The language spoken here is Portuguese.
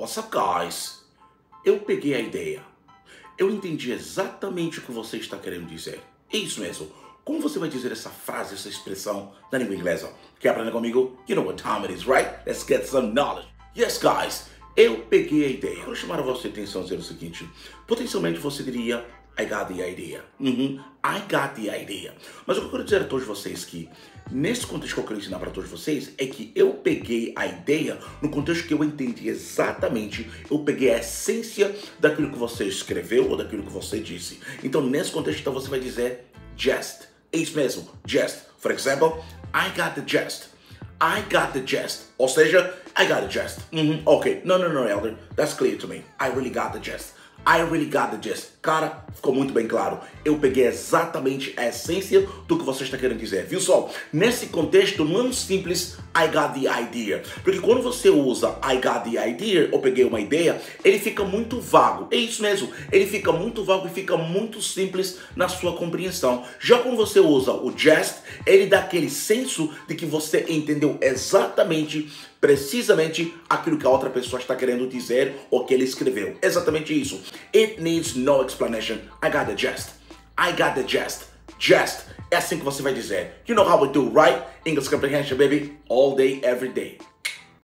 Nossa, guys, eu peguei a ideia. Eu entendi exatamente o que você está querendo dizer. É isso mesmo. Como você vai dizer essa frase, essa expressão na língua inglesa? Quer aprender comigo? You know what time it is, right? Let's get some knowledge. Yes, guys, eu peguei a ideia. Eu quero chamar a vossa atenção dizer o seguinte. Potencialmente você diria, I got the idea. I got the idea. Mas o que eu quero dizer a todos vocês que, nesse contexto que eu quero ensinar para todos vocês, é que eu peguei a ideia no contexto que eu entendi exatamente, eu peguei a essência daquilo que você escreveu ou daquilo que você disse. Então, nesse contexto, então, você vai dizer just. É isso mesmo, just. For example, I got the gist. I got the gist. Ou seja, I got the gist. Ok, no, Elder, that's clear to me. I really got the gist. I really got the gist. Cara, ficou muito bem claro. Eu peguei exatamente a essência do que você está querendo dizer. Viu só? Nesse contexto, não simples, I got the idea. Porque quando você usa I got the idea, ou peguei uma ideia, ele fica muito vago. É isso mesmo. Ele fica muito vago e fica muito simples na sua compreensão. Já quando você usa o just, ele dá aquele senso de que você entendeu exatamente, precisamente, aquilo que a outra pessoa está querendo dizer ou que ele escreveu. Exatamente isso. It needs no explanation. I got the gist. I got the gist. Gist. É assim que você vai dizer. You know how we do, right? English comprehension, baby. All day, every day.